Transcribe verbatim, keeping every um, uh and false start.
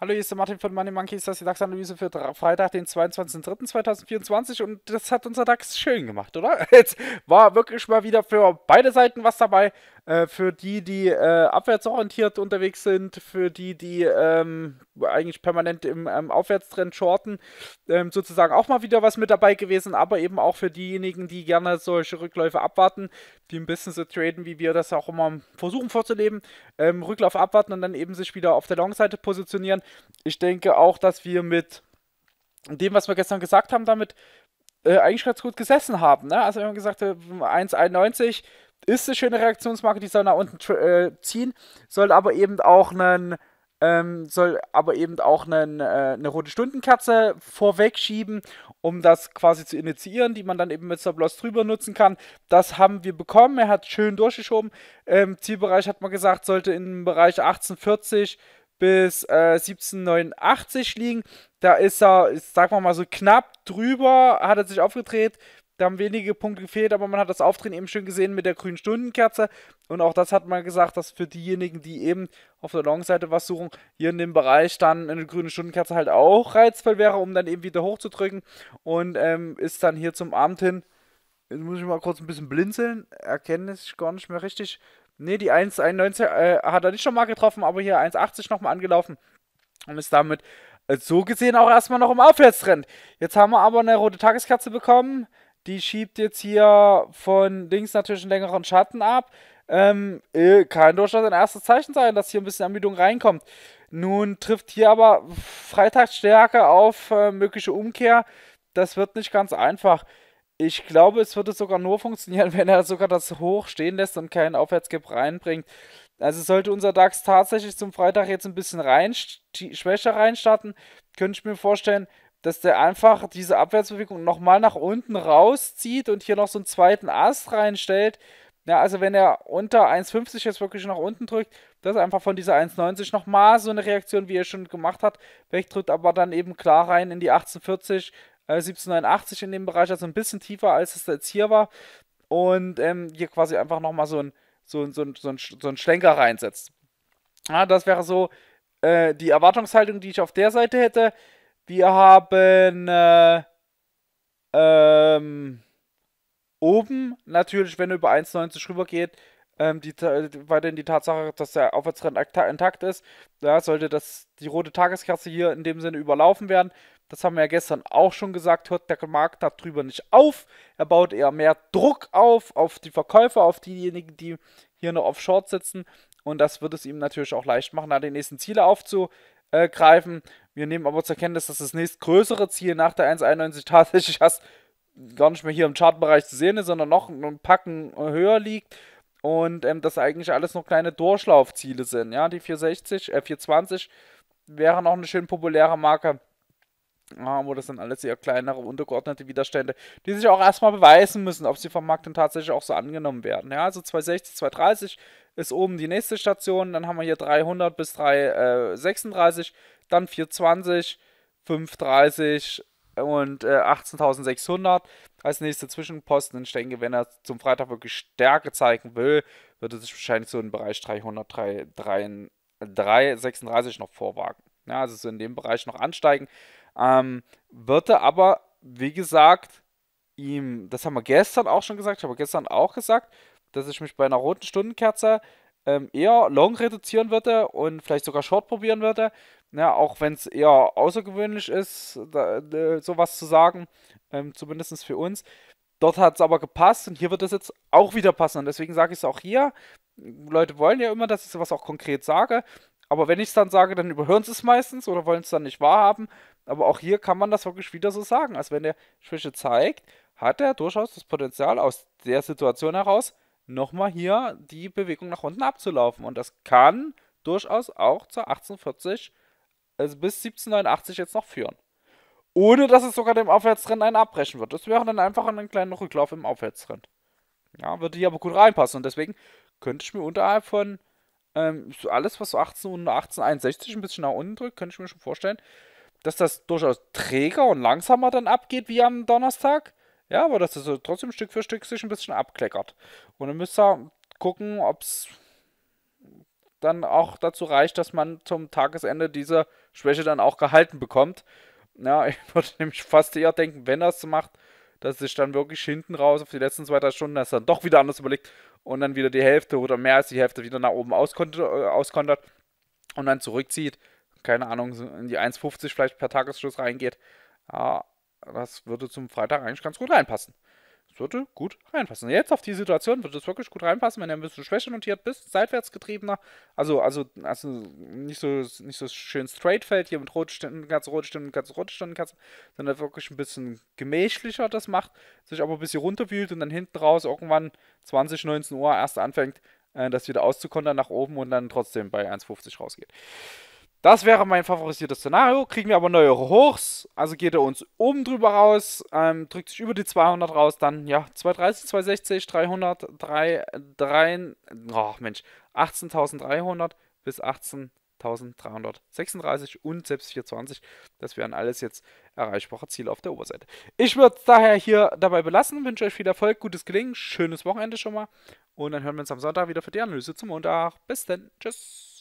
Hallo, hier ist der Martin von Money Monkeys, das ist die DAX-Analyse für Freitag, den zweiundzwanzigsten dritten zweitausendvierundzwanzig und das hat unser DAX schön gemacht, oder? Jetzt war wirklich mal wieder für beide Seiten was dabei, äh, für die, die äh, abwärtsorientiert unterwegs sind, für die, die ähm, eigentlich permanent im ähm, Aufwärtstrend shorten, ähm, sozusagen auch mal wieder was mit dabei gewesen, aber eben auch für diejenigen, die gerne solche Rückläufe abwarten, die ein bisschen so traden, wie wir das auch immer versuchen vorzuleben, ähm, Rücklauf abwarten und dann eben sich wieder auf der Long-Seite positionieren. Ich denke auch, dass wir mit dem, was wir gestern gesagt haben, damit äh, eigentlich ganz gut gesessen haben. Ne? Also wir haben gesagt, äh, eins Komma einundneunzig ist eine schöne Reaktionsmarke, die soll nach unten äh, ziehen, soll aber eben auch einen... soll aber eben auch einen, äh, eine rote Stundenkerze vorwegschieben, um das quasi zu initiieren, die man dann eben mit Stop-Loss drüber nutzen kann. Das haben wir bekommen, er hat schön durchgeschoben. Ähm, Zielbereich hat man gesagt, sollte im Bereich achtzehn vierzig bis äh, siebzehn neunundachtzig liegen. Da ist er, sagen wir mal so knapp drüber, hat er sich aufgedreht. Da haben wenige Punkte gefehlt, aber man hat das Aufdrehen eben schön gesehen mit der grünen Stundenkerze. Und auch das hat man gesagt, dass für diejenigen, die eben auf der Long-Seite was suchen, hier in dem Bereich dann eine grüne Stundenkerze halt auch reizvoll wäre, um dann eben wieder hochzudrücken. Und ähm, ist dann hier zum Abend hin, jetzt muss ich mal kurz ein bisschen blinzeln, erkenne ich gar nicht mehr richtig. Ne, die eins Komma einundneunzig äh, hat er nicht schon mal getroffen, aber hier eins Komma achtzig nochmal angelaufen und ist damit äh, so gesehen auch erstmal noch im Aufwärtstrend. Jetzt haben wir aber eine rote Tageskerze bekommen. Die schiebt jetzt hier von links natürlich einen längeren Schatten ab. Ähm, kann durchaus ein erstes Zeichen sein, dass hier ein bisschen Ermüdung reinkommt. Nun trifft hier aber Freitagsstärke auf äh, mögliche Umkehr. Das wird nicht ganz einfach. Ich glaube, es würde sogar nur funktionieren, wenn er sogar das hoch stehen lässt und keinen Aufwärtsgap reinbringt. Also sollte unser DAX tatsächlich zum Freitag jetzt ein bisschen rein, schwächer reinstarten, könnte ich mir vorstellen, dass der einfach diese Abwärtsbewegung nochmal nach unten rauszieht und hier noch so einen zweiten Ast reinstellt. Ja, also wenn er unter eins Komma fünfzig jetzt wirklich nach unten drückt, dass er einfach von dieser eins Komma neunzig nochmal so eine Reaktion, wie er schon gemacht hat, wegdrückt, aber dann eben klar rein in die achtzehn vierzig, äh, siebzehn neunundachtzig in dem Bereich, also ein bisschen tiefer, als es jetzt hier war. Und ähm, hier quasi einfach nochmal so einen so ein, so ein, so ein, so ein Schlenker reinsetzt. Ja, das wäre so äh, die Erwartungshaltung, die ich auf der Seite hätte. Wir haben äh, ähm, oben natürlich, wenn er über eins Komma neunzig rüber geht, ähm, die, weiterhin die Tatsache, dass der Aufwärtstrend intakt ist. Da sollte das, die rote Tageskerze hier in dem Sinne überlaufen werden. Das haben wir ja gestern auch schon gesagt, hört der Markt darüber nicht auf. Er baut eher mehr Druck auf, auf die Verkäufer, auf diejenigen, die hier noch auf Short sitzen. Und das wird es ihm natürlich auch leicht machen, da die nächsten Ziele aufzunehmen. Äh, greifen. Wir nehmen aber zur Kenntnis, dass das nächstgrößere Ziel nach der eins Komma einundneunzig tatsächlich erst gar nicht mehr hier im Chartbereich zu sehen ist, sondern noch ein Packen höher liegt und ähm, das eigentlich alles nur kleine Durchlaufziele sind. Ja, die vierhundertsechzig, äh, vierhundertzwanzig wäre noch eine schön populäre Marke. Ja, wo das sind alles eher kleinere, untergeordnete Widerstände, die sich auch erstmal beweisen müssen, ob sie vom Markt dann tatsächlich auch so angenommen werden. Ja, also zweihundertsechzig, zweihundertdreißig ist oben die nächste Station, dann haben wir hier dreihundert bis dreihundertsechsunddreißig, dann vierhundertzwanzig, fünfhundertdreißig und äh, achtzehntausendsechshundert als nächste Zwischenposten. Ich denke, wenn er zum Freitag wirklich Stärke zeigen will, wird er sich wahrscheinlich so im Bereich dreihundert, dreihundertsechsunddreißig noch vorwagen. Ja, also so in dem Bereich noch ansteigen. Ähm, wird er aber, wie gesagt, ihm, das haben wir gestern auch schon gesagt, ich habe gestern auch gesagt, dass ich mich bei einer roten Stundenkerze ähm, eher long reduzieren würde und vielleicht sogar short probieren würde. Ja, auch wenn es eher außergewöhnlich ist, da, da, sowas zu sagen, ähm, zumindest für uns. Dort hat es aber gepasst und hier wird es jetzt auch wieder passen. Und deswegen sage ich es auch hier. Leute wollen ja immer, dass ich sowas auch konkret sage. Aber wenn ich es dann sage, dann überhören sie es meistens oder wollen es dann nicht wahrhaben. Aber auch hier kann man das wirklich wieder so sagen. Also wenn der Schwäche zeigt, hat er durchaus das Potenzial, aus der Situation heraus nochmal hier die Bewegung nach unten abzulaufen. Und das kann durchaus auch zur achtzehn vierzig, also bis siebzehn neunundachtzig jetzt noch führen. Ohne, dass es sogar dem Aufwärtstrend einen abbrechen wird. Das wäre dann einfach ein kleiner Rücklauf im Aufwärtstrend. Ja, würde hier aber gut reinpassen. Und deswegen könnte ich mir unterhalb von... Ähm, alles, was so achtzehn und achtzehn einundsechzig ein bisschen nach unten drückt, könnte ich mir schon vorstellen, dass das durchaus träger und langsamer dann abgeht, wie am Donnerstag. Ja, aber dass das so trotzdem Stück für Stück sich ein bisschen abkleckert. Und dann müsste er gucken, ob es dann auch dazu reicht, dass man zum Tagesende diese Schwäche dann auch gehalten bekommt. Ja, ich würde nämlich fast eher denken, wenn er es macht, dass sich dann wirklich hinten raus auf die letzten zwei, drei Stunden, dass er dann doch wieder anders überlegt und dann wieder die Hälfte oder mehr als die Hälfte wieder nach oben auskontert und dann zurückzieht. Keine Ahnung, in die eins Komma fünfzig vielleicht per Tagesschluss reingeht. Ja, das würde zum Freitag eigentlich ganz gut reinpassen. Das würde gut reinpassen. Jetzt auf die Situation würde es wirklich gut reinpassen, wenn er ein bisschen schwächer notiert bist, seitwärts getriebener, also, also, also nicht so, nicht so schön straight fällt, hier mit roten Stundenkerzen, rote Stundenkerzen, rote Stundenkerzen, sondern wirklich ein bisschen gemächlicher das macht, sich aber ein bisschen runterwühlt und dann hinten raus irgendwann zwanzig, neunzehn Uhr erst anfängt, äh, das wieder auszukontern nach oben und dann trotzdem bei eins Komma fünfzig rausgeht. Das wäre mein favorisiertes Szenario. Kriegen wir aber neuere Hochs. Also geht er uns oben drüber raus, ähm, drückt sich über die zweihundert raus, dann ja, zweihundertdreißig, zweihundertsechzig, dreihundert, drei, drei, oh Mensch, achtzehntausenddreihundert bis achtzehntausenddreihundertsechsunddreißig und selbst vierhundertzwanzig. Das wären alles jetzt erreichbare Ziele auf der Oberseite. Ich würde es daher hier dabei belassen. Wünsche euch viel Erfolg, gutes Gelingen, schönes Wochenende schon mal. Und dann hören wir uns am Sonntag wieder für die Analyse zum Montag. Bis dann. Tschüss.